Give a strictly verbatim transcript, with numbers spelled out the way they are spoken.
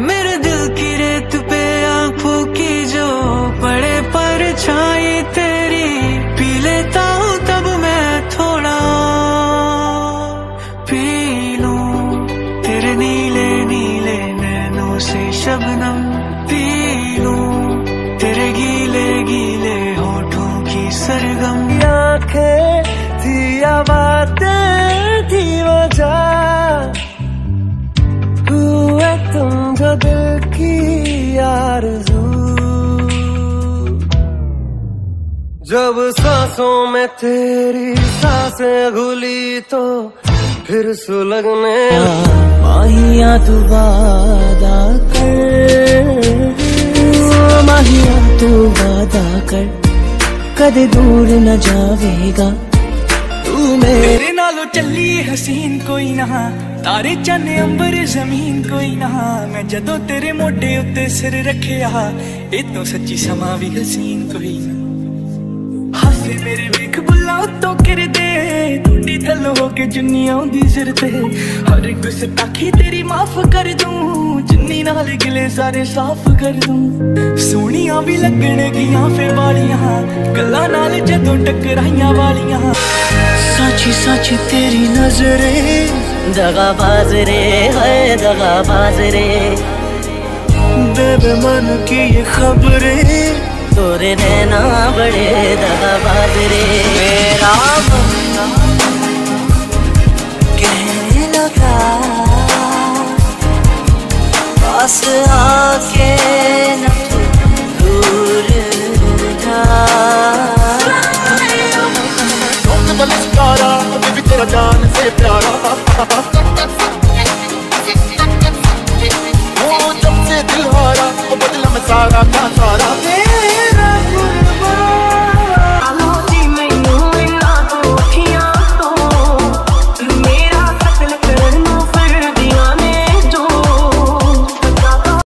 मेरे दिल की रेत पे आंखों की जो पड़े परछाई तेरी, पी लेता हूँ तब मैं थोड़ा पी लूं तेरे नीले नीले नैनों से शबनम, पी लूं तेरे गीले गीले होठों की सरगम। आंखें थी बातें थी वजह हुए तुम जो दिल की आरज़ू, जब सांसों में तेरी सांसें घुली तो फिर सुलगने माहिया तू वादा कर, माहिया तू वादा कर कदे दूर न जावेगा तू मेरे नालों। चली हसीन कोई ना तारे चने अंबर जमीन कोई ना, मैं जदों तेरे मोढे उत्ते सिर रखिया इतों सच्ची समा भी हसीन कोई ना। हासे मेरे वेख बुला उत्तों किर दे टूटी थलो होके जुनिया दी जरते, हर एक गुस्ताखी तेरी माफ कर दूं जुन्नी नाल गिले सारे साफ कर दूं। सोहणिया भी लगने गियां फिर वालियां गल्लां नाल जदों टकराइयां वालियां, साची साची तेरी नजरें दगाबाज रे है दगाबाज रे, बेमन की ये खबरें तोरे रहना बड़े दगाबाज रे। मेरा बंदा कहने लगा पास आके न दूर जा, तेरा जान से प्यारा ओ जब से दिल हारा ओ बदला मैं सारा।